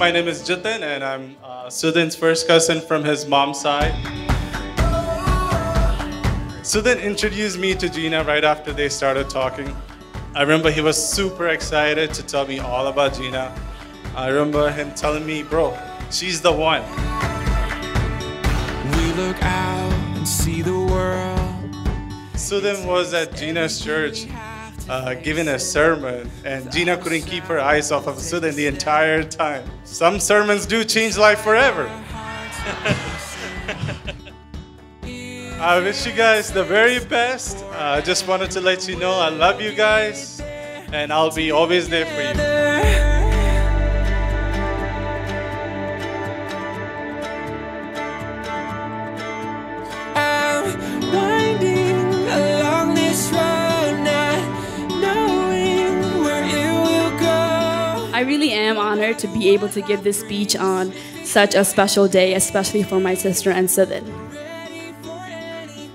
My name is Jitin, and I'm Suthin's first cousin from his mom's side. Suthin introduced me to Gina right after they started talking. I remember he was super excited to tell me all about Gina. I remember him telling me, bro, she's the one. We look out and see the world. Suthin was at Gina's church giving a sermon, and Gina couldn't keep her eyes off of Suthin the entire time. Some sermons do change life forever. I wish you guys the very best. I just wanted to let you know I love you guys, and I'll be always there for you. I'm winding along this road, not knowing where it will go. I really am honored to be able to give this speech on such a special day, especially for my sister and Suthin.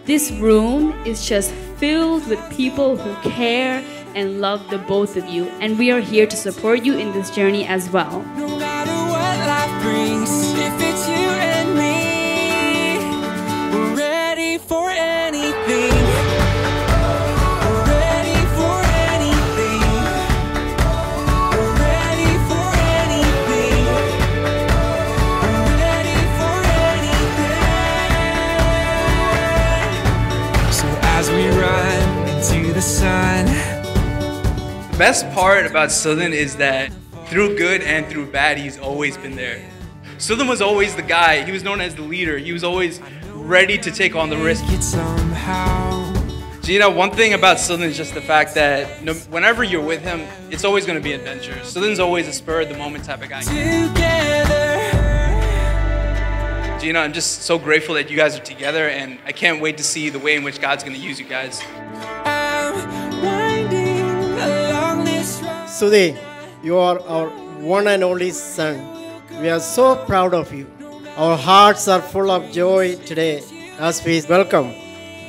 This room is just filled with people who care and love the both of you, and we are here to support you in this journey as well. No matter what life brings, if it's you and me, we're ready for anything. We're ready for anything. We're ready for anything. We're ready for anything. So as we run into the sun. The best part about Suthin is that through good and through bad, he's always been there. Suthin was always the guy. He was known as the leader. He was always ready to take on the risk. Gina, one thing about Suthin is just the fact that whenever you're with him, it's always going to be adventure. Suthin's always a spur of the moment type of guy. Gina, I'm just so grateful that you guys are together, and I can't wait to see the way in which God's going to use you guys. Sudhin, you are our one and only son. We are so proud of you. Our hearts are full of joy today as we welcome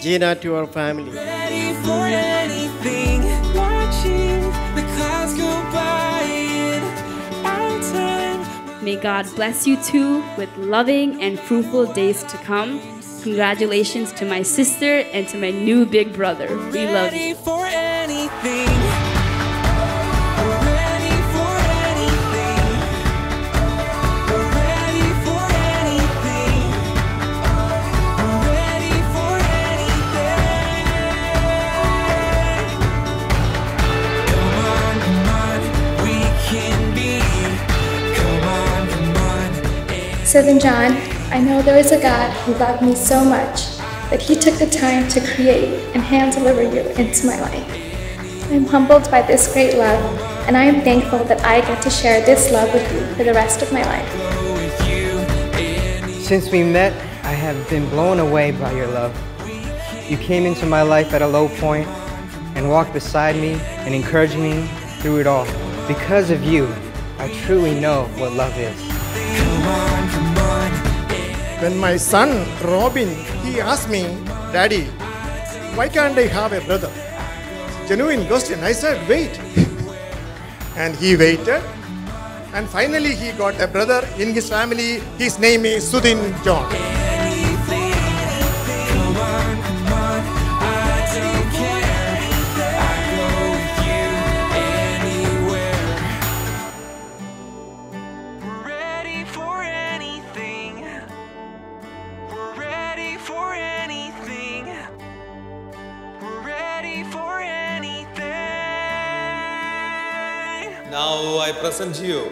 Gina to our family. Ready for anything, watching the clouds go by in our time. May God bless you two with loving and fruitful days to come. Congratulations to my sister and to my new big brother. We love you. Ready for anything. Reverend John, I know there is a God who loved me so much that He took the time to create and hand deliver you into my life. I'm humbled by this great love, and I am thankful that I get to share this love with you for the rest of my life. Since we met, I have been blown away by your love. You came into my life at a low point and walked beside me and encouraged me through it all. Because of you, I truly know what love is. When my son, Robin, he asked me, Daddy, why can't I have a brother? Genuine question. I said, wait. And he waited. And finally, he got a brother in his family. His name is Reverend John. Now I present you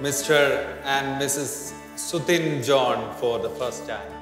Mr. and Mrs. Suthin John for the first time.